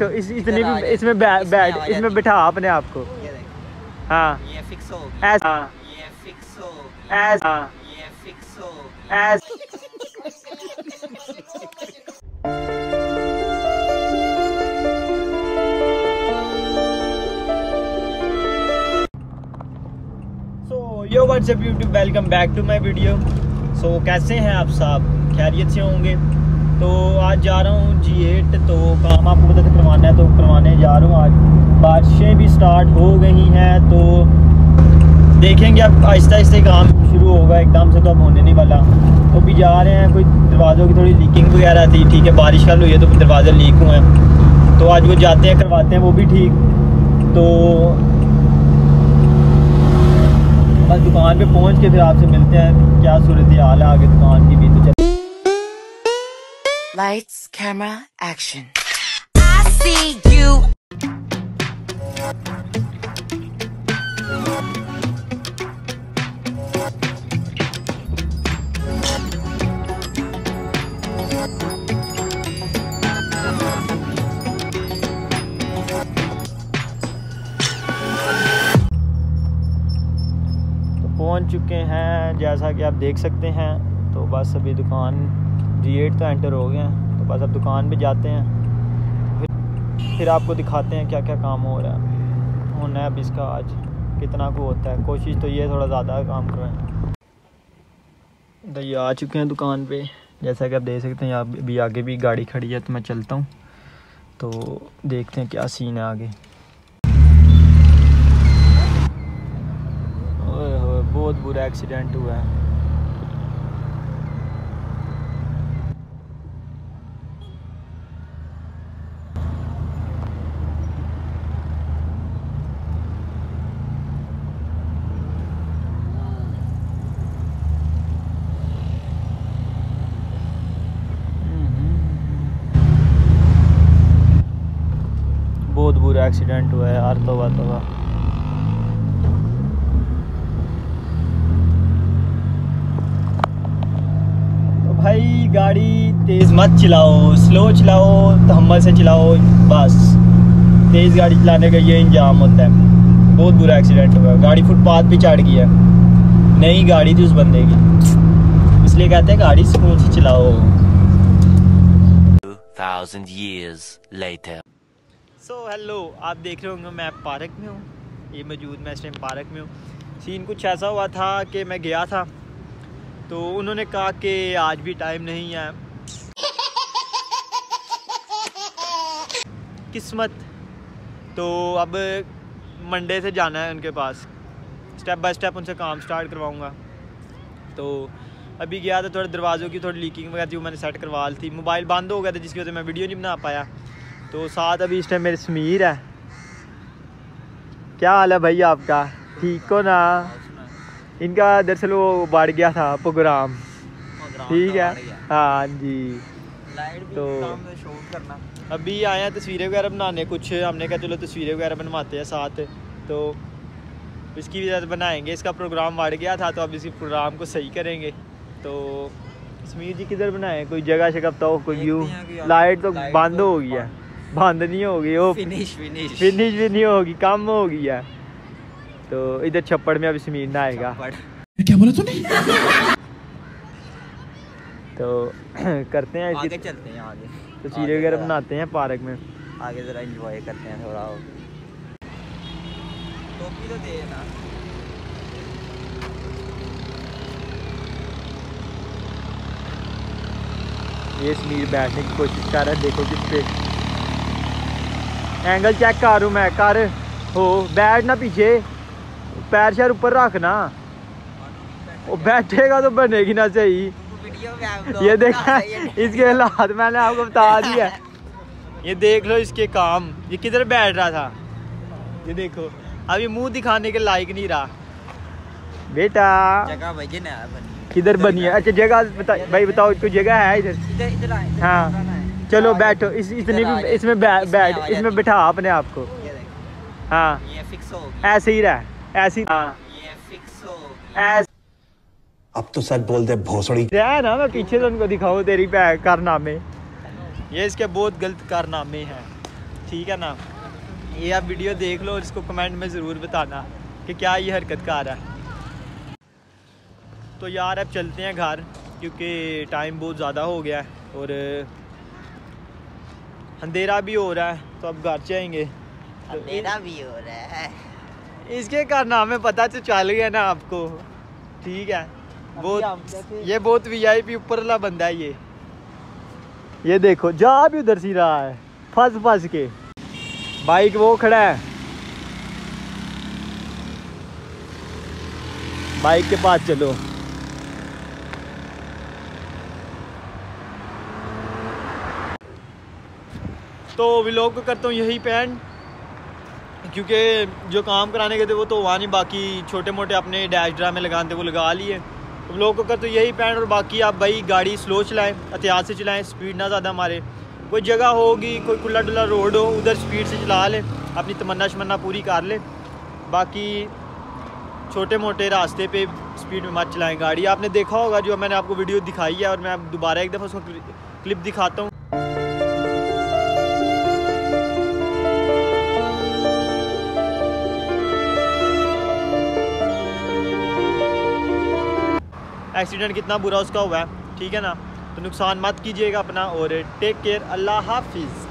तो इतनी भी इसमें इसमें बैठा अपने आप को। हाँ ये फिक्स हो ऐसा, ये फिक्स हो ऐसा, ये फिक्स हो ऐसा। So yo what's up YouTube, welcome back to my video. So कैसे हैं आप सब, खैरियत से होंगे? तो आज जा रहा हूँ G8, तो काम आपको पता करवाना है तो करवाने जा रहा हूँ। आज बारिशें भी स्टार्ट हो गई हैं तो देखेंगे अब आहिस्ता आहिस्ते काम शुरू होगा, एकदम से तो अब होने नहीं वाला। तो भी जा रहे हैं, कोई दरवाज़ों की थोड़ी लीकिंग वगैरह थी, ठीक है बारिश कल हुई है तो दरवाज़े लीक हुए हैं, तो आज वो जाते हैं करवाते हैं वो भी ठीक। तो बस दुकान पर पहुँच के फिर आपसे मिलते हैं, क्या सूरत हाल है आगे दुकान की भी। तो Lights, camera, action. I see you. पहुंच चुके हैं जैसा कि आप देख सकते हैं। तो बस अभी दुकान G8 तो एंटर हो गए हैं, तो बस अब दुकान पे जाते हैं, फिर आपको दिखाते हैं क्या क्या काम हो रहा है, होना है अब इसका आज कितना को होता है। कोशिश तो ये थोड़ा ज़्यादा काम करवाएं। तो ये आ चुके हैं दुकान पे, जैसा कि आप देख सकते हैं यहाँ भी आगे भी गाड़ी खड़ी है, तो मैं चलता हूँ तो देखते हैं क्या सीन है आगे। बहुत बुरा एक्सीडेंट हुआ है। बहुत बुरा एक्सीडेंट हुआ है यार, तौबा तौबा। तो भाई गाड़ी तेज़ मत चलाओ, स्लो चलाओ, तहम्मुल से चलाओ, बस तेज़ गाड़ी चलाने का ये इंजाम होता है। बहुत बुरा एक्सीडेंट हुआ है, गाड़ी फुटपाथ पे चढ़ गई है, नई गाड़ी थी उस बंदे की, इसलिए कहते हैं गाड़ी स्लो से चलाओ। 2000 years later। सो हेलो, आप देख रहे होंगे मैं पार्क में हूँ, ये मौजूद मैं इस टाइम पार्क में हूँ। सीन कुछ ऐसा हुआ था कि मैं गया था तो उन्होंने कहा कि आज भी टाइम नहीं है। किस्मत, तो अब मंडे से जाना है उनके पास, स्टेप बाय स्टेप उनसे काम स्टार्ट करवाऊँगा। तो अभी गया था, थोड़ा दरवाज़ों की थोड़ी लीकिंग वगैरह थी, वो मैंने सेट करवा ली थी। मोबाइल बंद हो गया था जिसकी वजह से मैं वीडियो नहीं बना पाया। तो साथ अभी इस टाइम मेरे समीर है। क्या हाल है भाई आपका, ठीक हो ना? इनका दरअसल वो बढ़ गया था प्रोग्राम, ठीक है हाँ जी। तो शूट करना अभी आए हैं तस्वीरें वगैरह बनाने, कुछ हमने कहा चलो तस्वीरें वगैरह बनवाते हैं साथ, तो इसकी वजह से बनाएंगे। इसका प्रोग्राम बढ़ गया था तो अब इसी प्रोग्राम को सही करेंगे। तो समीर जी किधर बनाए, कोई जगह शगह बताओ, कोई व्यू? लाइट तो बंद हो गई है, बंद नहीं होगी, वो फिनिश भी नहीं होगी, कम हो गई है। तो इधर छप्पड़ में अभी समीर ना आएगा, क्या बोला तूने? तो करते हैं आगे, चलते हैं आगे, तस्वीरें वगैरह बनाते हैं पार्क में, आगे जरा एंजॉय करते हैं थोड़ा। टोपी तो दे ना, ये समीर बैठने की कोशिश कर रहा है, देखो किस पे एंगल चेक कर रहा हूँ मैं, कर हो बैठना पीछे, पैर शैर ऊपर रखना, वो बैठेगा तो बनेगी ना सही। ये देखा इसके हालात मैंने आपको बता दिया। ये देख लो इसके काम, ये किधर बैठ रहा था, ये देखो अभी मुंह दिखाने के लायक नहीं रहा। बेटा किधर बनी है? अच्छा जगह भाई बताओ, कोई जगह है इधर? हाँ चलो बैठो, इतनी भी इसमें इसमें बैठा अपने आप को। हाँ ये फिक्स हो ऐसे ही रहा, ऐसे ही। हाँ ये फिक्स हो, अब तो सच बोल दे भोसड़ी है ना, मैं पीछे से उनको दिखाऊं तेरी कारनामे। ये इसके बहुत गलत कारनामे हैं। ठीक है ना। ये आप वीडियो देख लो और इसको कमेंट में ज़रूर बताना कि क्या ये हरकत का आ रहा है। तो यार अब चलते हैं घर क्योंकि टाइम बहुत ज़्यादा हो गया है और अंधेरा भी हो रहा है, तो अब घर जाएंगे। अंधेरा भी हो रहा है, इसके कारण हमें पता तो चल गया ना आपको, ठीक है। बहुत ये बहुत VIP ऊपर वाला बंदा है ये देखो जा भी उधर सी रहा है फंस के। बाइक वो खड़ा है, बाइक के पास चलो। तो व्लॉग को करता हूँ यही पेंड क्योंकि जो काम कराने गए थे वो तो वहाँ नहीं, बाकी छोटे मोटे अपने डैश ड्रामे लगाने थे वो लगा लिए। व्लॉग को करता हूँ यही पेंड। और बाकी आप भाई गाड़ी स्लो चलाएं, एहतियात से चलाएं, स्पीड ना ज़्यादा मारें। कोई जगह होगी, कोई खुला डुला रोड हो, उधर स्पीड से चला ले, अपनी तमन्ना शमन्ना पूरी कर ले। बाकी छोटे मोटे रास्ते पे स्पीड में मत चलाएं गाड़ी। आपने देखा होगा जो मैंने आपको वीडियो दिखाई है और मैं आप दोबारा एक दफ़ा उसको क्लिप दिखाता हूँ। एक्सीडेंट कितना बुरा उसका हुआ है, ठीक है ना। तो नुकसान मत कीजिएगा अपना और टेक केयर। अल्लाह हाफिज़।